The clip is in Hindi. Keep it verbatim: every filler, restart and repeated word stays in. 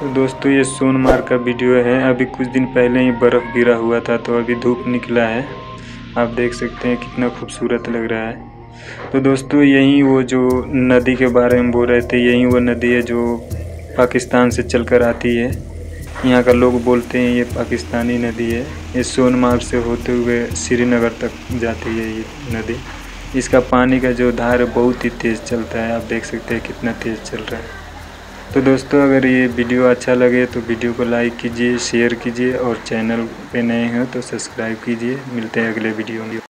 तो दोस्तों ये सोनमार्ग का वीडियो है। अभी कुछ दिन पहले ही बर्फ़ गिरा हुआ था तो अभी धूप निकला है। आप देख सकते हैं कितना खूबसूरत लग रहा है। तो दोस्तों यही वो जो नदी के बारे में बोल रहे थे, यही वो नदी है जो पाकिस्तान से चलकर आती है। यहाँ का लोग बोलते हैं ये पाकिस्तानी नदी है। ये सोनमार्ग से होते हुए श्रीनगर तक जाती है ये नदी। इसका पानी का जो धार बहुत ही तेज़ चलता है। आप देख सकते हैं कितना तेज़ चल रहा है। तो दोस्तों अगर ये वीडियो अच्छा लगे तो वीडियो को लाइक कीजिए, शेयर कीजिए और चैनल पे नए हो तो सब्सक्राइब कीजिए। मिलते हैं अगले वीडियो में।